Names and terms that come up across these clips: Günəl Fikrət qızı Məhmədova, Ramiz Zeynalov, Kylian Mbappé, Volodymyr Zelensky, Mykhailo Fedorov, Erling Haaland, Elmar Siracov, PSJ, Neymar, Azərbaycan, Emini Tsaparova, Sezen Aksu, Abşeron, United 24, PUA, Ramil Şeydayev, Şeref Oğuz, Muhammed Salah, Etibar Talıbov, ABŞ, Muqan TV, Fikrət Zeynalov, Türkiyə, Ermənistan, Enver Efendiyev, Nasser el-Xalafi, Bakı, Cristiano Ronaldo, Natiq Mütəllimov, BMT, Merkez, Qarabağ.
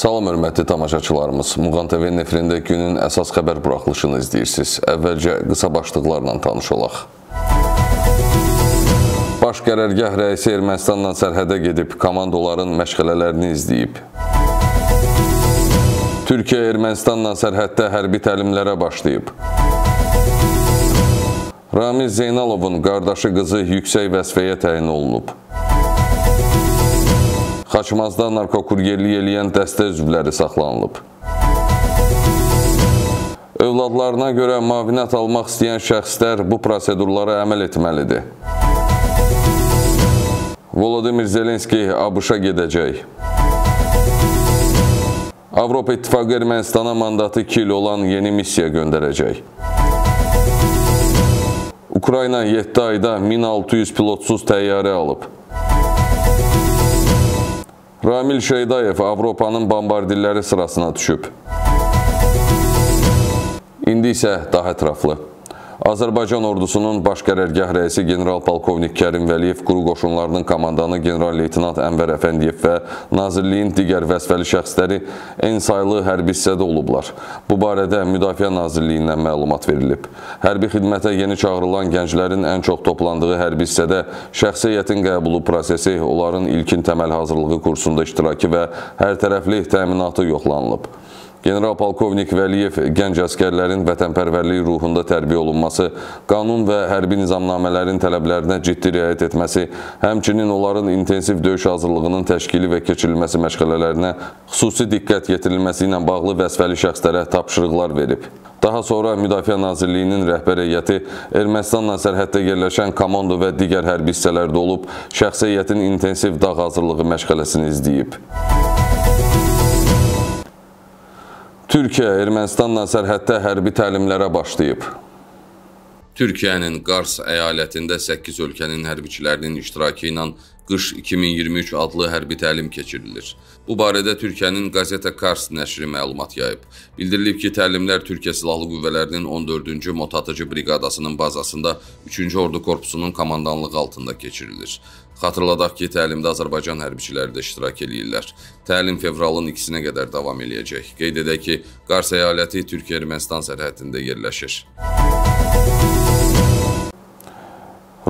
Salam hörmətli tamaşaçılarımız, Muqan TV nefrində günün əsas xəbər buraxılışını izləyirsiniz. Əvvəlcə qısa başlıqlarla tanış olaq. Baş qərargah rəisi Ermənistanla sərhədə gedib, komandoların məşğələlərini izləyib. Türkiyə Ermənistanla sərhəddə hərbi təlimlərə başlayıb. Ramiz Zeynalovun qardaşı qızı yüksək vəzifəyə təyin olunub. Xaçmazda narkokurgerlik eləyən dəstə üzvləri saxlanılıb. Övladlarına görə müavinət almaq istəyən şəxslər bu prosedurlara əməl etməlidir. Volodymyr Zelensky ABŞ-a gedəcək. Avropa İttifaqı Ermənistana mandatı 2 il olan yeni missiya göndərəcək. Ukrayna 7 ayda 1600 pilotsuz təyyarə alıb. Ramil Şeydayev Avropanın bombardilləri sırasına düşüb. İndi isə daha ətraflı. Azərbaycan ordusunun baş qərargah rəisi general-polkovnik Kərim Vəliyev, quru qoşunlarının komandanı general-leytinant Enver Efendiyev və nazirliyin digər vəzifəli şəxsləri ən saylı hərbi hissədə olublar. Bu barədə Müdafiə Nazirliyindən məlumat verilib. Hərbi xidmətə yeni çağırılan gənclərin ən çox toplandığı hərbi hissədə şəxsiyyətin qəbulu prosesi, onların ilkin təməl hazırlığı kursunda iştirakı və hər tərəfli təminatı yoxlanılıb. General-polkovnik Vəliyev gənc əskərlərin vətənpərvərlik ruhunda tərbiyə olunması, qanun və hərbi nizamnamələrin tələblərinə ciddi riayət etməsi, həmçinin onların intensiv döyüş hazırlığının təşkili və keçirilməsi məşğələlərinə xüsusi diqqət yetirilməsi ilə bağlı vəzifəli şəxslərə tapşırıqlar verib. Daha sonra Müdafiə Nazirliyinin rəhbər heyəti Ermənistanla sərhəddə yerləşən komando və digər hərbi hissələrdə olub, şəxsiyyətin intensiv dağ hazırlığı məşğələsini izləyib. Türkiyə Ermənistanla sərhəddə hərbi təlimlərə başlayıb. Türkiyənin Qars əyalətində 8 ölkənin hərbiçilərinin iştirakı ilə Qış 2023 adlı hərbi təlim keçirilir. Bu barədə Türkiyənin Qazeta Kars nəşri məlumat yayıb. Bildirilib ki, təlimlər Türkiyə Silahlı Qüvvələrinin 14-cü Motatıcı Briqadasının bazasında 3-cü Ordu Korpusunun komandanlığı altında keçirilir. Xatırladaq ki, təlimdə Azərbaycan hərbiçiləri də iştirak edirlər. Təlim fevralın 2-sinə qədər davam eləyəcək. Qeyd edək ki, Qars əyaləti Türkiyə-Ermənistan sərhədində yerləşir.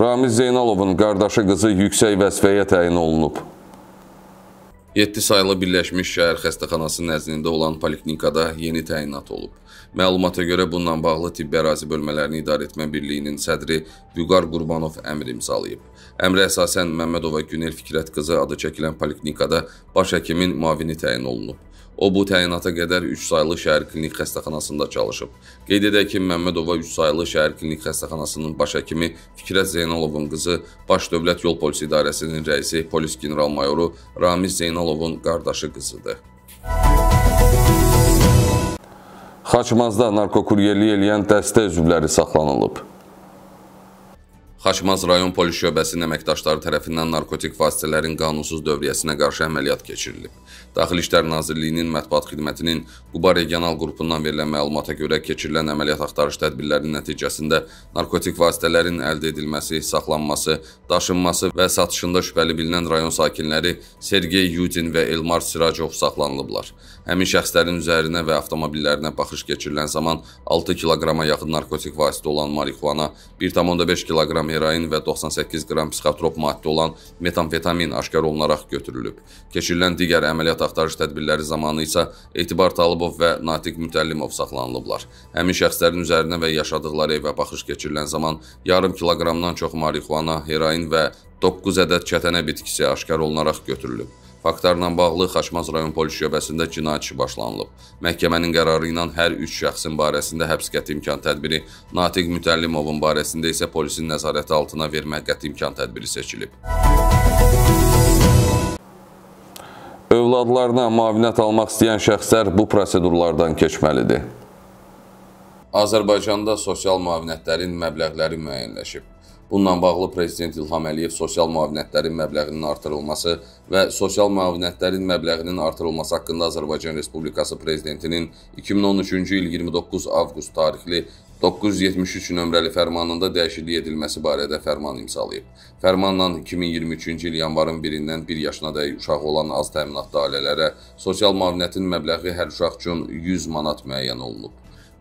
Ramiz Zeynalovun qardaşı qızı yüksək vəzifəyə təyin olunub. 7 saylı Birləşmiş Şəhər Xəstəxanası nəzdində olan poliklinikada yeni təyinat olub. Məlumata görə bununla bağlı Tibbi Ərazi Bölmələrini İdarə Etmə Birliyinin sədri Vüqar Qurbanov əmr imzalayıb. Əmrə əsasən Məhmədova Günəl Fikrət qızı adı çəkilən poliklinikada baş həkimin müavini təyin olunub. O, bu təyinata qədər 3 saylı şəhər klinik xəstəxanasında çalışıb. Qeyd edək ki, Məhmədova 3 saylı şəhər klinik xəstəxanasının baş həkimi Fikrət Zeynalovun qızı, Baş Dövlət Yol Polisi İdarəsinin rəisi polis general-mayoru Ramiz Zeynalovun qardaşı qızıdır. Xaçmazda narkokurgerlik eləyən dəstə üzvləri saxlanılıb. Xaçmaz rayon polis şöbəsinin əməkdaşları tərəfindən narkotik vasitələrin qanunsuz dövriyyəsinə qarşı əməliyyat keçirilib. Daxili İşlər Nazirliyinin mətbuat xidmətinin Quba regional qrupundan verilən məlumata görə keçirilən əməliyyat axtarış tədbirlərinin nəticəsində narkotik vasitələrin əldə edilməsi, saxlanması, daşınması və satışında şübhəli bilinən rayon sakinləri Sergey Yudin və Elmar Siracov saxlanılıblar. Həmin şəxslərin üzərinə və avtomobillərinə baxış keçirilən zaman 6 kilograma yaxın narkotik vasitə olan marixuana, 1,5 kilogram heroin və 98 qram psixotrop maddə olan metamfetamin aşkar olunaraq götürülüb. Keçirilən digər əməliyyat axtarış tədbirləri zamanı isə Etibar Talıbov və Natiq Mütəllimov saxlanılıblar. Həmin şəxslərin üzərinə və yaşadıqları evə baxış keçirilən zaman yarım kiloqramdan çox marixuana, heroin və 9 ədəd çətənə bitkisi aşkar olunaraq götürülüb. Faktlarla bağlı Xaçmaz rayon polis şöbəsində cinayət işi başlanılıb. Məhkəmənin qərarı ilə hər 3 şəxsin barəsində həbs qəti imkan tədbiri, Natiq Mütəllimovun barəsində isə polisin nəzarəti altına vermə qəti imkan tədbiri seçilib. Övladlarına müavinət almaq istəyən şəxslər bu prosedurlardan keçməlidir. Azərbaycanda sosial müavinətlərin məbləğləri müəyyənləşib. Bununla bağlı Prezident İlham Əliyev sosial müavinətlərin məbləğinin artırılması və sosial müavinətlərin məbləğinin artırılması haqqında Azərbaycan Respublikası Prezidentinin 2013-cü il 29 avqust tarixli 973 nömrəli fərmanında dəyişiklik edilməsi barədə fərman imzalayıb. Fərmanla 2023-cü il yanvarın 1-dən 1 yaşına dək uşağı olan az təminatlı ailələrə sosial müavinətin məbləği hər uşaq üçün 100 manat müəyyən olunub.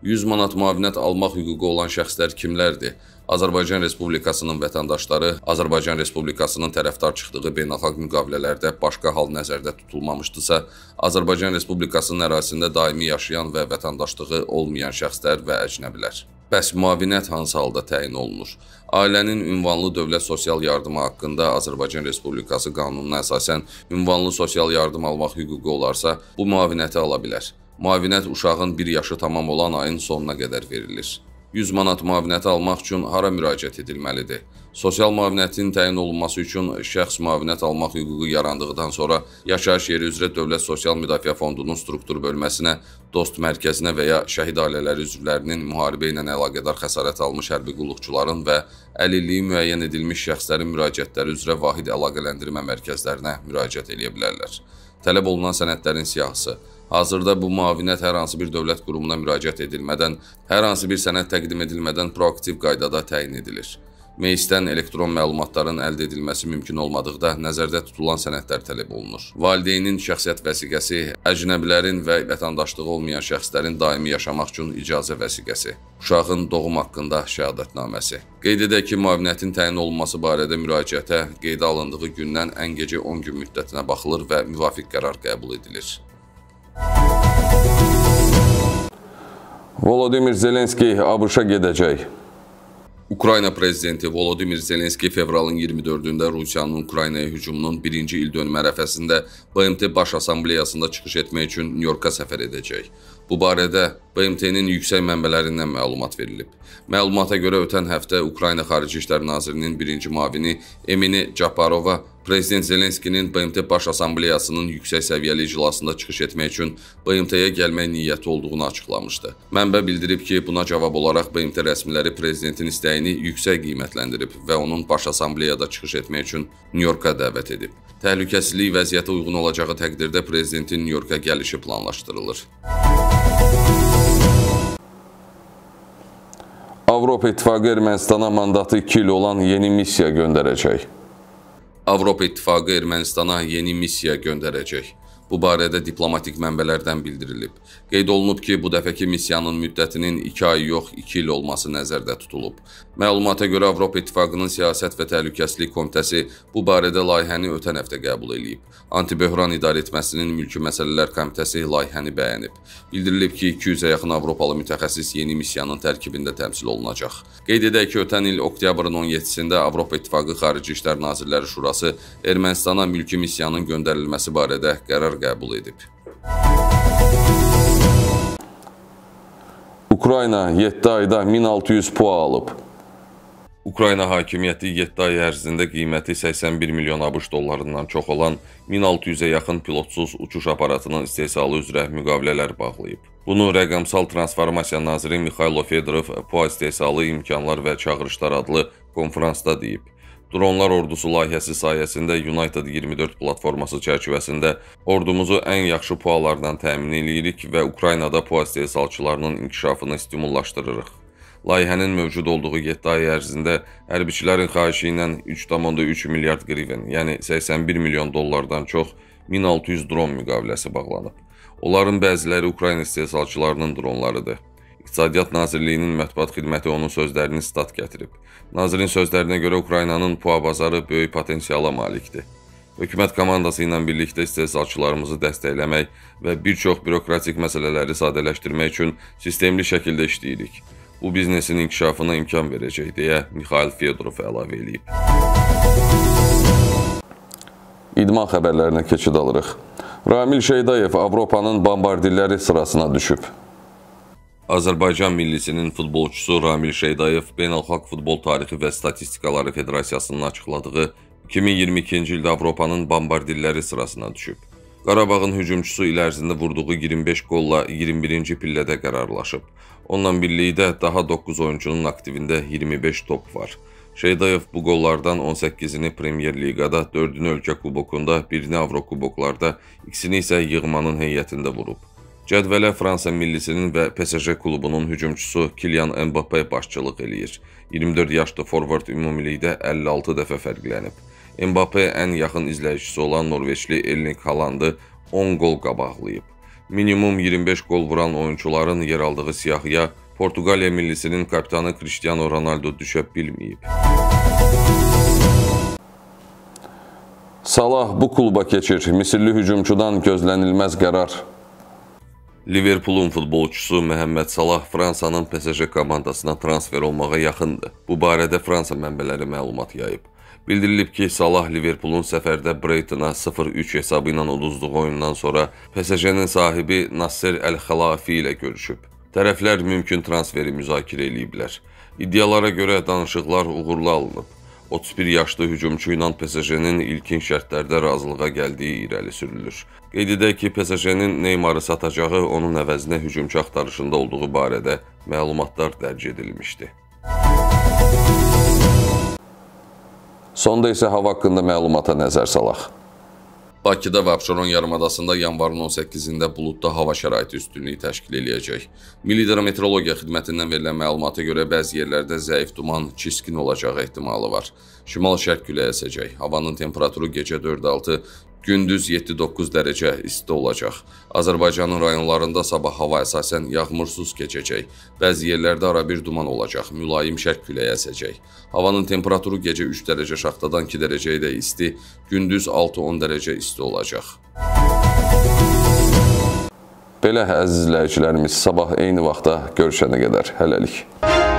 100 manat müavinət almaq hüququ olan şəxslər kimlərdir? Azərbaycan Respublikasının vətəndaşları Azərbaycan Respublikasının tərəfdar çıxdığı beynəlxalq müqavilələrdə başqa hal nəzərdə tutulmamışdırsa, Azərbaycan Respublikasının ərazisində daimi yaşayan və vətəndaşlığı olmayan şəxslər və əcnəbilər. Bəs müavinət hansı halda təyin olunur? Ailənin ünvanlı dövlət sosial yardımı haqqında Azərbaycan Respublikası qanununa əsasən ünvanlı sosial yardım almaq hüququ olarsa, bu müavinəti ala bilər. Müavinət uşağın 1 yaşı tamam olan ayın sonuna qədər verilir. 100 manat müavinəti almaq üçün hara müraciət edilməlidir? Sosial müavinətin təyin olunması üçün şəxs müavinət almaq hüququ yarandıqdan sonra yaşayış yeri üzrə Dövlət Sosial Müdafiə Fondunun struktur bölməsinə, dost mərkəzinə və ya şəhid ailələri üzvlərinin müharibə ilə əlaqədar xəsarət almış hərbi qulluqçuların və əlilliyi müəyyən edilmiş şəxslərin müraciətləri üzrə vahid əlaqələndirmə mərkəzlərinə müraciət edə bilərlər. Tələb olunan sənədlərin siyahısı. Hazırda bu müavinət hər hansı bir dövlət qurumuna müraciət edilmədən, hər hansı bir sənəd təqdim edilmədən proaktiv qaydada təyin edilir. Meclisdən elektron məlumatların əldə edilməsi mümkün olmadıqda nəzərdə tutulan sənədlər tələb olunur. Valideynin şəxsiyyət vəsiqəsi, əcnəbilərin və vətəndaşlığı olmayan şəxslərin daimi yaşamaq üçün icazə vəsiqəsi, uşağın doğum haqqında şəhadətnaməsi. Qeyd edək ki, müavinətin təyin olunması barədə müraciətə qeydə alındığı gündən ən gecə 10 gün müddətinə baxılır və müvafiq qərar qəbul edilir. Volodymyr Zelensky ABŞ-a gedəcək. Ukrayna prezidenti Volodymyr Zelensky fevralın 24-də Rusiyanın Ukraynaya hücumunun 1-ci il dönmə ərəfəsində BMT Baş Assambleyasında çıxış etmək üçün Nyu-Yorka səfər edəcək. Bu barədə BMT-nin yüksək mənbələrindən məlumat verilib. Məlumata görə ötən həftə Ukrayna Xarici İşlər Nazirinin 1-ci müavini Emini Tsaparova Prezident Zelenskinin BMT Baş Assambleyasının yüksək səviyyəli iclasında çıxış etmək üçün BMT-yə gəlmək niyyəti olduğunu açıqlamışdı. Mənbə bildirib ki, buna cavab olaraq BMT rəsmiləri prezidentin istəyini yüksək qiymətləndirib və onun Baş Assambleyada çıxış etmək üçün Nyu-Yorka dəvət edib. Təhlükəsizlik vəziyyətə uyğun olacağı təqdirdə prezidentin Nyu-Yorka gəlişi planlaşdırılır. Avropa İttifaqı Ermənistana mandatı 2 il olan yeni missiya göndərəcək. Avropa İttifaqı Ermənistana yeni missiya göndərəcək. Bu barədə diplomatik mənbələrdən bildirilib. Qeyd olunub ki, bu dəfəki missiyanın müddətinin 2 ay yox, 2 il olması nəzərdə tutulub. Məlumata görə Avropa İttifaqının Siyasət və Təhlükəsizlik Komitəsi bu barədə layihəni ötən həftə qəbul edib. Antiböhran İdarəetməsinin Mülki Məsələlər Komitəsi layihəni bəyənib. Bildirilib ki, 200-ə yaxın avropalı mütəxəssis yeni missiyanın tərkibində təmsil olunacaq. Qeyd edək ki, ötən il oktyabrın 17-də Avropa İttifaqı Xarici İşlər Nazirləri Şurası Ermənistana mülki missiyanın göndərilməsi barədə qərar qəbul edib. Ukrayna 7 ayda 1600 PUA alıb. Ukrayna hakimiyyəti 7 ay ərzində qiyməti 81 milyon ABŞ dollarından çox olan 1600-ə yaxın pilotsuz uçuş aparatının istehsalı üzrə müqavilələr bağlayıb. Bunu Rəqəmsal Transformasiya Naziri Mykhailo Fedorov PUA istehsalı imkanlar və çağırışlar adlı konferansda deyib. Dronlar ordusu layihəsi sayəsində United 24 platforması çərçivəsində ordumuzu ən yaxşı PUA-lardan təmin edirik və Ukraynada PUA istehsalçılarının inkişafını stimullaşdırırıq. Layihənin mövcud olduğu 7 ay ərzində hərbiçilərin xahişi ilə 3,3 milyard qriven, yəni 81 milyon dollardan çox 1600 dron müqaviləsi bağlanıb. Onların bəziləri Ukrayna istehsalçılarının dronlarıdır. İqtisadiyyat Nazirliyinin mətbuat xidməti onun sözlərini sitat gətirib. Nazirin sözlərinə görə Ukraynanın PUA bazarı böyük potensiala malikdir. Hökumət komandası ilə birlikdə istehsalçılarımızı dəstəkləmək və bir çox bürokratik məsələləri sadələşdirmək üçün sistemli şəkildə işləyirik. Bu biznesin inkişafına imkan verəcək, deyə Mikhail Fedorov əlavə edib. İdman xəbərlərinə keçid alırıq. Ramil Şeydayev Avropanın bombardirləri sırasına düşüb. Azərbaycan millisinin futbolçusu Ramil Şeydayev Beynəlxalq Futbol Tarixi və Statistikaları Federasiyasının açıqladığı 2022-ci ildə Avropanın bombardirləri sırasına düşüb. Qarabağın hücumçusu il ərzində vurduğu 25 qolla 21-ci pillədə qərarlaşıb. Onunla birlikdə daha 9 oyuncunun aktivində 25 top var. Şeydayev bu qollardan 18-ini Premier Liqada, 4-ünü Ölkə Kubokunda, 1-ini Avro Kuboklarda, 2-sini isə Yığmanın heyətində vurub. Cədvələ Fransa millisinin və PSG klubunun hücumçusu Kylian Mbappé başçılıq eləyir. 24 yaşlı forvard ümumilikdə 56 dəfə fərqlənib. Mbappé ən yaxın izləyicisi olan Norveçli Erling Haalandı 10 qol qabaqlayıb. Minimum 25 qol vuran oyuncuların yer aldığı siyahıya Portuqaliya millisinin kapitanı Cristiano Ronaldo düşə bilməyib. Salah bu kluba keçir. Misirli hücumçudan gözlənilməz qərar. Liverpool'un futbolçusu Muhammed Salah Fransanın PSG komandasına transfer olmağa yaxındır. Bu barədə Fransa mənbələri məlumat yayıb. Bildirilib ki, Salah Liverpool'un səfərdə Breytona 0-3 hesabı ilə uduzduğu oyundan sonra PSJ'nin sahibi Nasser el-Xalafi ilə görüşüb. Tərəflər mümkün transferi müzakirə eləyiblər. İddialara görə danışıqlar uğurlu alınıb. 31 yaşlı hücumçu ilə PSJ'nin ilkin şərtlərdə razılığa gəldiyi irəli sürülür. Qeyd edək ki, PSJ'nin Neymarı satacağı, onun əvəzinə hücumçu axtarışında olduğu barədə məlumatlar dərc edilmişdi. Sonda isə hava haqqında məlumata nəzər salaq. Bakıda və Abşeron yarımadasında yanvarın 18-də buludda hava şəraiti üstünlüyü təşkil eləyəcək. Milli Hidrometeorologiya xidmətindən verilən məlumata görə bəzi yerlərdə zəif duman, çiskin olacağı ehtimalı var. Şimal-şərq küləyi əsəcək. Havanın temperaturu gecə 4-6, gündüz 7-9 dərəcə isti olacaq. Azərbaycanın rayonlarında sabah hava əsasən yağmursuz keçəcək. Bəzi yerlərdə ara bir duman olacaq. Mülayim şərq küləyi əsəcək. Havanın temperaturu gecə 3 dərəcə şaxtadan 2 dərəcə də isti, gündüz 6-10 dərəcə isti olacaq. Belə əziz izləyicilərimiz, sabah eyni vaxtda görüşənə qədər hələlik.